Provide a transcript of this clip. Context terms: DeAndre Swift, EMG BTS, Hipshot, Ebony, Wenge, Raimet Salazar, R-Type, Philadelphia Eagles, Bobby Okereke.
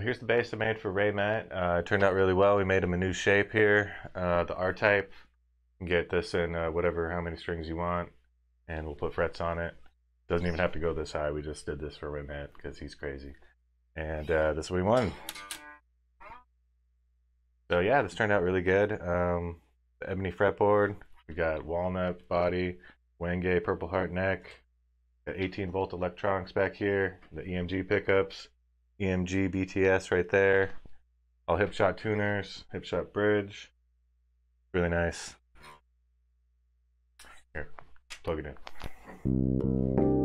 Here's the bass I made for Raimet. It turned out really well. We made him a new shape here, the R-Type. You can get this in whatever, how many strings you want, and we'll put frets on it. Doesn't even have to go this high. We just did this for Raimet because he's crazy. And this is what he won. So yeah, this turned out really good. The Ebony fretboard. We got walnut body, Wenge purple heart neck, got 18-volt electronics back here, the EMG pickups, EMG BTS right there, all Hipshot tuners, Hipshot bridge. Really nice. Here, plug it in.